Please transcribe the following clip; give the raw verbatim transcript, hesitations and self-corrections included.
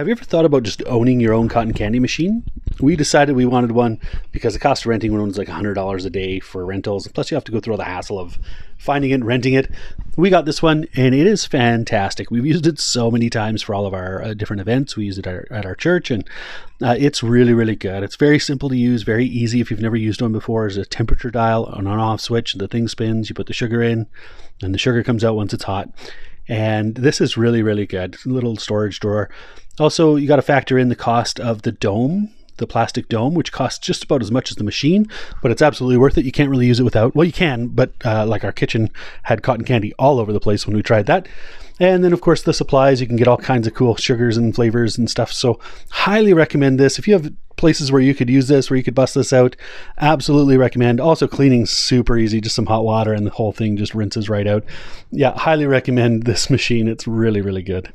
Have you ever thought about just owning your own cotton candy machine? We decided we wanted one because the cost of renting one was like one hundred dollars a day for rentals. Plus you have to go through all the hassle of finding it, renting it. We got this one and it is fantastic. We've used it so many times for all of our uh, different events. We used it at our, at our church and uh, it's really, really good. It's very simple to use, very easy if you've never used one before. There's a temperature dial, an on off switch, the thing spins, you put the sugar in and the sugar comes out once it's hot. And this is really, really good. Little storage drawer. Also, you got to factor in the cost of the dome, the plastic dome, which costs just about as much as the machine, but it's absolutely worth it. You can't really use it without, well, you can, but uh, like our kitchen had cotton candy all over the place when we tried that. And then of course the supplies, you can get all kinds of cool sugars and flavors and stuff. So highly recommend this. If you have places where you could use this, where you could bust this out, absolutely recommend. Also cleaning super easy, just some hot water and the whole thing just rinses right out. Yeah, highly recommend this machine. It's really, really good.